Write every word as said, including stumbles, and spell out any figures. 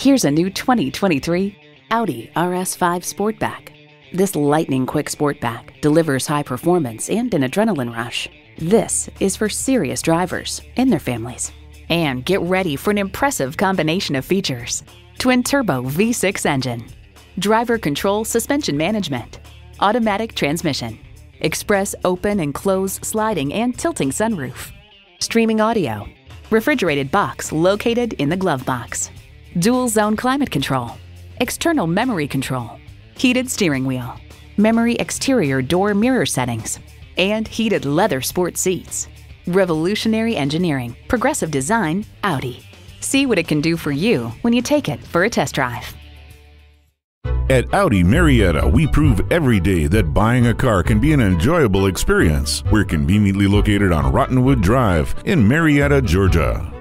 Here's a new twenty twenty-three Audi R S five Sportback. This lightning-quick Sportback delivers high performance and an adrenaline rush. This is for serious drivers and their families. And get ready for an impressive combination of features. Twin-turbo V six engine, driver control suspension management, automatic transmission, express open and close sliding and tilting sunroof, streaming audio, refrigerated box located in the glove box, dual zone climate control, external memory control, heated steering wheel, memory exterior door mirror settings, and heated leather sport seats. Revolutionary engineering, progressive design, Audi. See what it can do for you when you take it for a test drive. At Audi Marietta, we prove every day that buying a car can be an enjoyable experience. We're conveniently located on Rottenwood Drive in Marietta, Georgia.